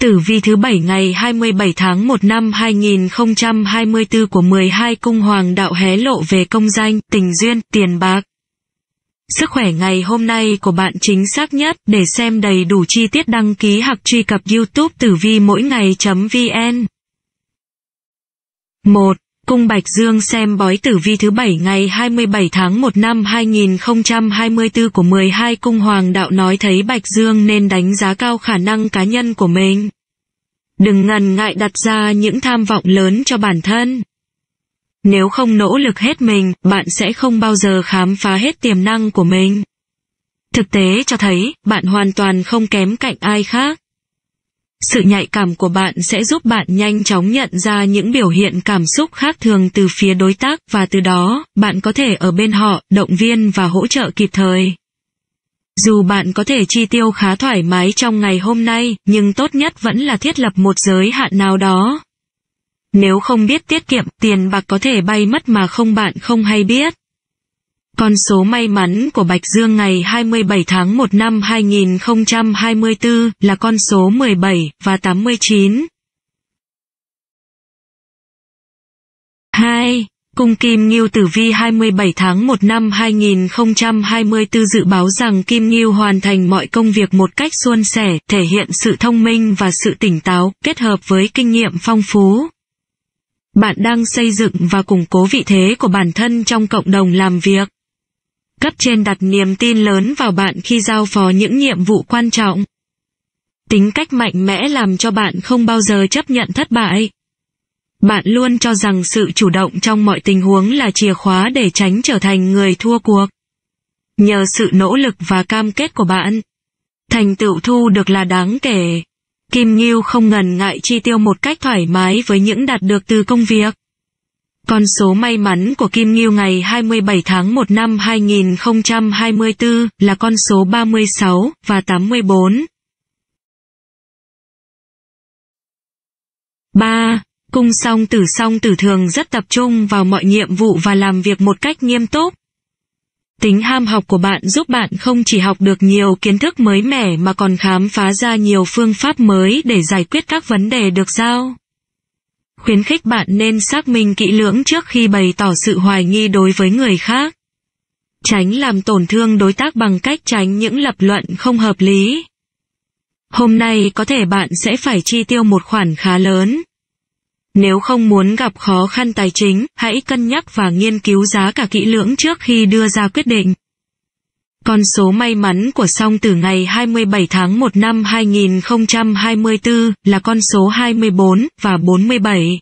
Tử vi thứ 7 ngày 27 tháng 1 năm 2024 của 12 cung hoàng đạo hé lộ về công danh, tình duyên, tiền bạc. Sức khỏe ngày hôm nay của bạn chính xác nhất. Để xem đầy đủ chi tiết đăng ký hoặc truy cập YouTube Tử vi mỗi ngày.vn. 1. Cung Bạch Dương xem bói tử vi thứ 7 ngày 27 tháng 1 năm 2024 của 12 cung hoàng đạo nói thấy Bạch Dương nên đánh giá cao khả năng cá nhân của mình. Đừng ngần ngại đặt ra những tham vọng lớn cho bản thân. Nếu không nỗ lực hết mình, bạn sẽ không bao giờ khám phá hết tiềm năng của mình. Thực tế cho thấy, bạn hoàn toàn không kém cạnh ai khác. Sự nhạy cảm của bạn sẽ giúp bạn nhanh chóng nhận ra những biểu hiện cảm xúc khác thường từ phía đối tác và từ đó, bạn có thể ở bên họ, động viên và hỗ trợ kịp thời. Dù bạn có thể chi tiêu khá thoải mái trong ngày hôm nay, nhưng tốt nhất vẫn là thiết lập một giới hạn nào đó. Nếu không biết tiết kiệm, tiền bạc có thể bay mất mà bạn không hay biết. Con số may mắn của Bạch Dương ngày 27 tháng 1 năm 2024 là con số 17 và 89. 2. Cung Kim Ngưu tử vi 27 tháng 1 năm 2024 dự báo rằng Kim Ngưu hoàn thành mọi công việc một cách suôn sẻ, thể hiện sự thông minh và sự tỉnh táo, kết hợp với kinh nghiệm phong phú. Bạn đang xây dựng và củng cố vị thế của bản thân trong cộng đồng làm việc. Cấp trên đặt niềm tin lớn vào bạn khi giao phó những nhiệm vụ quan trọng. Tính cách mạnh mẽ làm cho bạn không bao giờ chấp nhận thất bại. Bạn luôn cho rằng sự chủ động trong mọi tình huống là chìa khóa để tránh trở thành người thua cuộc. Nhờ sự nỗ lực và cam kết của bạn, thành tựu thu được là đáng kể. Kim Ngưu không ngần ngại chi tiêu một cách thoải mái với những đạt được từ công việc. Con số may mắn của Kim Ngưu ngày 27 tháng 1 năm 2024 là con số 36 và 84. 3. Cung Song Tử thường rất tập trung vào mọi nhiệm vụ và làm việc một cách nghiêm túc. Tính ham học của bạn giúp bạn không chỉ học được nhiều kiến thức mới mẻ mà còn khám phá ra nhiều phương pháp mới để giải quyết các vấn đề được giao. Khuyến khích bạn nên xác minh kỹ lưỡng trước khi bày tỏ sự hoài nghi đối với người khác. Tránh làm tổn thương đối tác bằng cách tránh những lập luận không hợp lý. Hôm nay có thể bạn sẽ phải chi tiêu một khoản khá lớn. Nếu không muốn gặp khó khăn tài chính, hãy cân nhắc và nghiên cứu giá cả kỹ lưỡng trước khi đưa ra quyết định. Con số may mắn của Song Tử ngày 27 tháng 1 năm 2024 là con số 24 và 47.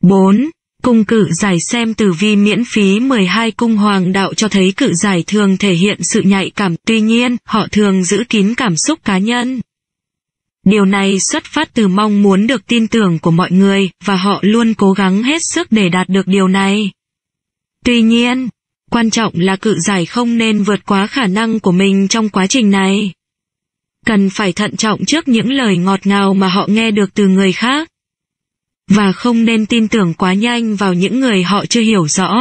4. Cung Cự Giải xem tử vi miễn phí 12 cung hoàng đạo cho thấy Cự Giải thường thể hiện sự nhạy cảm, tuy nhiên, họ thường giữ kín cảm xúc cá nhân. Điều này xuất phát từ mong muốn được tin tưởng của mọi người, và họ luôn cố gắng hết sức để đạt được điều này. Tuy nhiên, quan trọng là Cự Giải không nên vượt quá khả năng của mình trong quá trình này. Cần phải thận trọng trước những lời ngọt ngào mà họ nghe được từ người khác. Và không nên tin tưởng quá nhanh vào những người họ chưa hiểu rõ.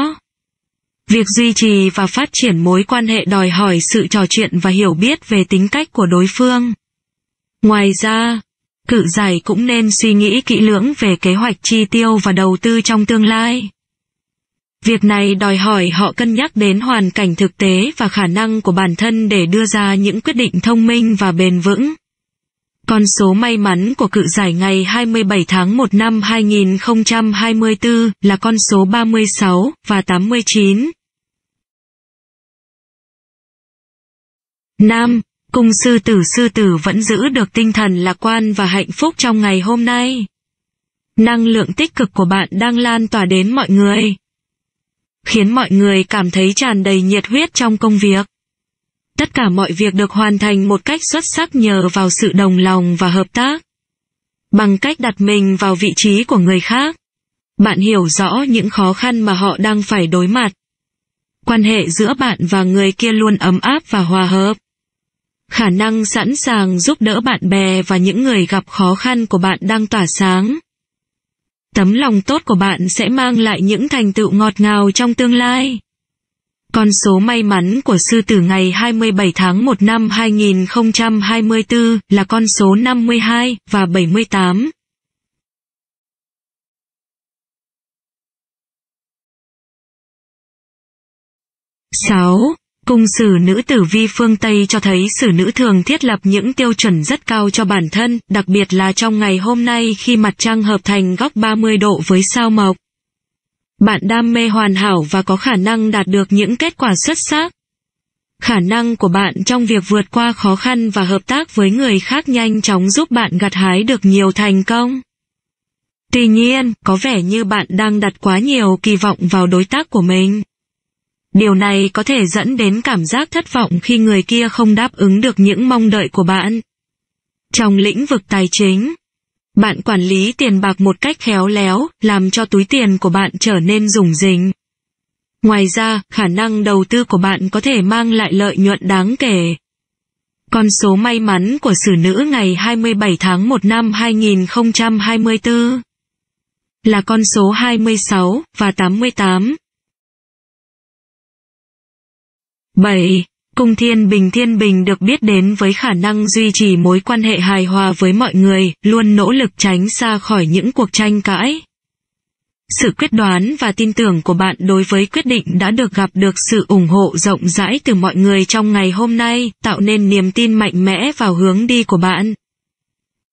Việc duy trì và phát triển mối quan hệ đòi hỏi sự trò chuyện và hiểu biết về tính cách của đối phương. Ngoài ra, Cự Giải cũng nên suy nghĩ kỹ lưỡng về kế hoạch chi tiêu và đầu tư trong tương lai. Việc này đòi hỏi họ cân nhắc đến hoàn cảnh thực tế và khả năng của bản thân để đưa ra những quyết định thông minh và bền vững. Con số may mắn của Cự Giải ngày 27 tháng 1 năm 2024 là con số 36 và 89. 5. Cung Sư Tử vẫn giữ được tinh thần lạc quan và hạnh phúc trong ngày hôm nay. Năng lượng tích cực của bạn đang lan tỏa đến mọi người, khiến mọi người cảm thấy tràn đầy nhiệt huyết trong công việc. Tất cả mọi việc được hoàn thành một cách xuất sắc nhờ vào sự đồng lòng và hợp tác. Bằng cách đặt mình vào vị trí của người khác, bạn hiểu rõ những khó khăn mà họ đang phải đối mặt. Quan hệ giữa bạn và người kia luôn ấm áp và hòa hợp. Khả năng sẵn sàng giúp đỡ bạn bè và những người gặp khó khăn của bạn đang tỏa sáng. Tấm lòng tốt của bạn sẽ mang lại những thành tựu ngọt ngào trong tương lai. Con số may mắn của sư tử ngày 27 tháng 1 năm 2024 là con số 52 và 78. Cung sử nữ tử vi phương Tây cho thấy sử nữ thường thiết lập những tiêu chuẩn rất cao cho bản thân, đặc biệt là trong ngày hôm nay khi mặt trăng hợp thành góc 30 độ với sao mộc. Bạn đam mê hoàn hảo và có khả năng đạt được những kết quả xuất sắc. Khả năng của bạn trong việc vượt qua khó khăn và hợp tác với người khác nhanh chóng giúp bạn gặt hái được nhiều thành công. Tuy nhiên, có vẻ như bạn đang đặt quá nhiều kỳ vọng vào đối tác của mình. Điều này có thể dẫn đến cảm giác thất vọng khi người kia không đáp ứng được những mong đợi của bạn. Trong lĩnh vực tài chính, bạn quản lý tiền bạc một cách khéo léo, làm cho túi tiền của bạn trở nên rủng rỉnh. Ngoài ra, khả năng đầu tư của bạn có thể mang lại lợi nhuận đáng kể. Con số may mắn của sử nữ ngày 27 tháng 1 năm 2024 là con số 26 và 88. 7. Cung Thiên Bình được biết đến với khả năng duy trì mối quan hệ hài hòa với mọi người, luôn nỗ lực tránh xa khỏi những cuộc tranh cãi. Sự quyết đoán và tin tưởng của bạn đối với quyết định đã được gặp được sự ủng hộ rộng rãi từ mọi người trong ngày hôm nay, tạo nên niềm tin mạnh mẽ vào hướng đi của bạn.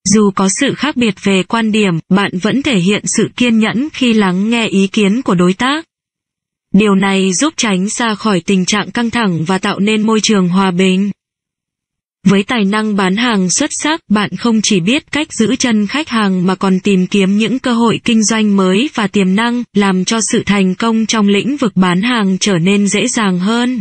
Dù có sự khác biệt về quan điểm, bạn vẫn thể hiện sự kiên nhẫn khi lắng nghe ý kiến của đối tác. Điều này giúp tránh xa khỏi tình trạng căng thẳng và tạo nên môi trường hòa bình. Với tài năng bán hàng xuất sắc, bạn không chỉ biết cách giữ chân khách hàng mà còn tìm kiếm những cơ hội kinh doanh mới và tiềm năng, làm cho sự thành công trong lĩnh vực bán hàng trở nên dễ dàng hơn.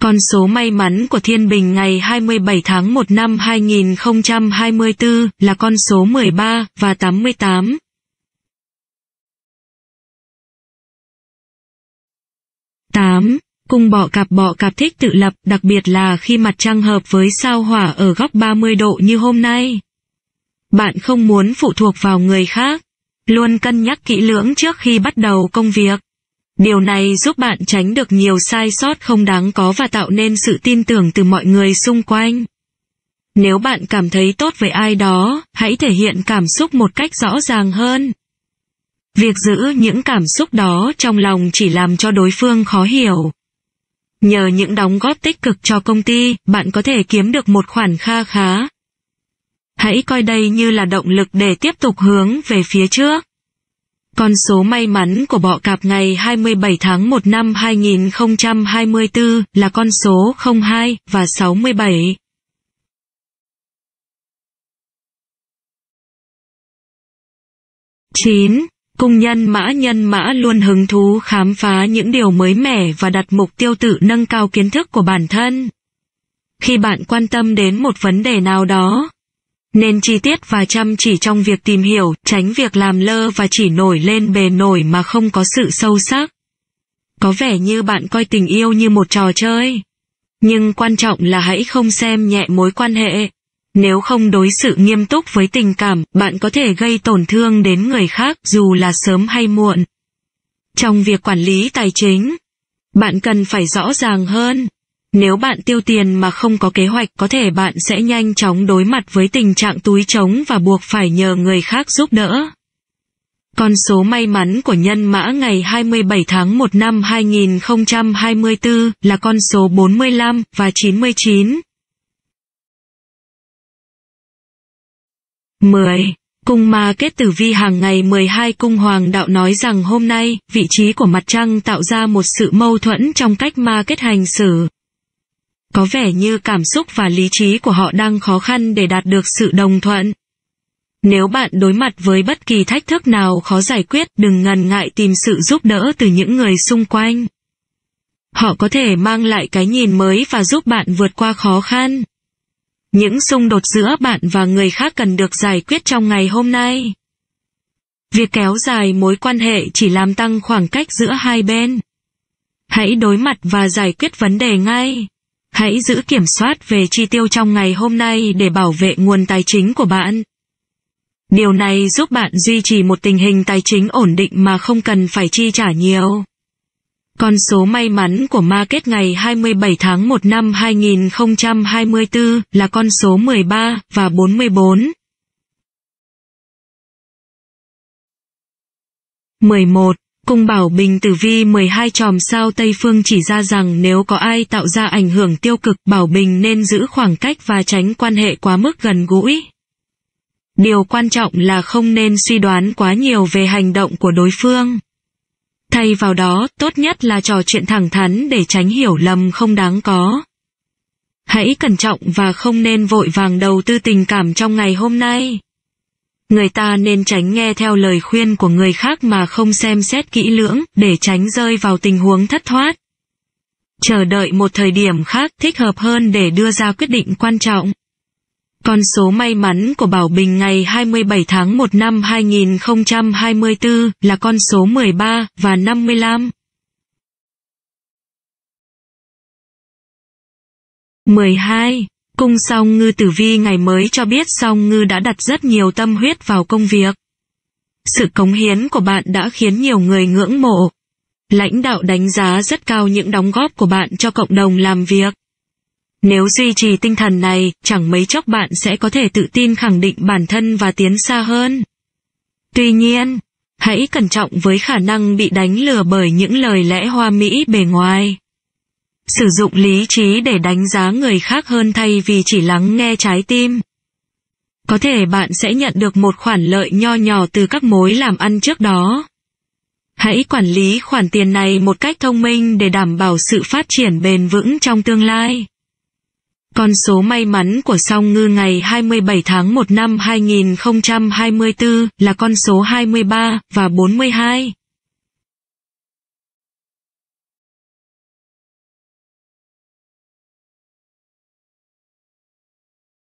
Con số may mắn của Thiên Bình ngày 27 tháng 1 năm 2024 là con số 13 và 88. 8. Cung Bọ Cạp thích tự lập, đặc biệt là khi mặt trăng hợp với sao Hỏa ở góc 30 độ như hôm nay. Bạn không muốn phụ thuộc vào người khác, luôn cân nhắc kỹ lưỡng trước khi bắt đầu công việc. Điều này giúp bạn tránh được nhiều sai sót không đáng có và tạo nên sự tin tưởng từ mọi người xung quanh. Nếu bạn cảm thấy tốt với ai đó, hãy thể hiện cảm xúc một cách rõ ràng hơn. Việc giữ những cảm xúc đó trong lòng chỉ làm cho đối phương khó hiểu. Nhờ những đóng góp tích cực cho công ty, bạn có thể kiếm được một khoản kha khá. Hãy coi đây như là động lực để tiếp tục hướng về phía trước. Con số may mắn của Bọ Cạp ngày 27 tháng 1 năm 2024 là con số 02 và 67. 9. Cung Nhân Mã luôn hứng thú khám phá những điều mới mẻ và đặt mục tiêu tự nâng cao kiến thức của bản thân. Khi bạn quan tâm đến một vấn đề nào đó, nên chi tiết và chăm chỉ trong việc tìm hiểu, tránh việc làm lơ và chỉ nổi lên bề nổi mà không có sự sâu sắc. Có vẻ như bạn coi tình yêu như một trò chơi, nhưng quan trọng là hãy không xem nhẹ mối quan hệ. Nếu không đối xử nghiêm túc với tình cảm, bạn có thể gây tổn thương đến người khác dù là sớm hay muộn. Trong việc quản lý tài chính, bạn cần phải rõ ràng hơn. Nếu bạn tiêu tiền mà không có kế hoạch, có thể bạn sẽ nhanh chóng đối mặt với tình trạng túi trống và buộc phải nhờ người khác giúp đỡ. Con số may mắn của Nhân Mã ngày 27 tháng 1 năm 2024 là con số 45 và 99. 10. Cung Ma Kết tử vi hàng ngày 12 cung Hoàng đạo nói rằng hôm nay, vị trí của mặt trăng tạo ra một sự mâu thuẫn trong cách Ma Kết hành xử. Có vẻ như cảm xúc và lý trí của họ đang khó khăn để đạt được sự đồng thuận. Nếu bạn đối mặt với bất kỳ thách thức nào khó giải quyết, đừng ngần ngại tìm sự giúp đỡ từ những người xung quanh. Họ có thể mang lại cái nhìn mới và giúp bạn vượt qua khó khăn. Những xung đột giữa bạn và người khác cần được giải quyết trong ngày hôm nay. Việc kéo dài mối quan hệ chỉ làm tăng khoảng cách giữa hai bên. Hãy đối mặt và giải quyết vấn đề ngay. Hãy giữ kiểm soát về chi tiêu trong ngày hôm nay để bảo vệ nguồn tài chính của bạn. Điều này giúp bạn duy trì một tình hình tài chính ổn định mà không cần phải chi trả nhiều. Con số may mắn của ma kết ngày 27 tháng 1 năm 2024 là con số 13 và 44. 11. Cung Bảo Bình tử vi 12 chòm sao Tây Phương chỉ ra rằng nếu có ai tạo ra ảnh hưởng tiêu cực, Bảo Bình nên giữ khoảng cách và tránh quan hệ quá mức gần gũi. Điều quan trọng là không nên suy đoán quá nhiều về hành động của đối phương. Thay vào đó, tốt nhất là trò chuyện thẳng thắn để tránh hiểu lầm không đáng có. Hãy cẩn trọng và không nên vội vàng đầu tư tình cảm trong ngày hôm nay. Người ta nên tránh nghe theo lời khuyên của người khác mà không xem xét kỹ lưỡng, để tránh rơi vào tình huống thất thoát. Chờ đợi một thời điểm khác thích hợp hơn để đưa ra quyết định quan trọng. Con số may mắn của Bảo Bình ngày 27 tháng 1 năm 2024 là con số 13 và 55. 12. Cung Song Ngư tử vi ngày mới cho biết Song Ngư đã đặt rất nhiều tâm huyết vào công việc. Sự cống hiến của bạn đã khiến nhiều người ngưỡng mộ. Lãnh đạo đánh giá rất cao những đóng góp của bạn cho cộng đồng làm việc. Nếu duy trì tinh thần này, chẳng mấy chốc bạn sẽ có thể tự tin khẳng định bản thân và tiến xa hơn. Tuy nhiên, hãy cẩn trọng với khả năng bị đánh lừa bởi những lời lẽ hoa mỹ bề ngoài. Sử dụng lý trí để đánh giá người khác hơn thay vì chỉ lắng nghe trái tim. Có thể bạn sẽ nhận được một khoản lợi nho nhỏ từ các mối làm ăn trước đó. Hãy quản lý khoản tiền này một cách thông minh để đảm bảo sự phát triển bền vững trong tương lai. Con số may mắn của Song Ngư ngày 27 tháng 1 năm 2024 là con số 23 và 42.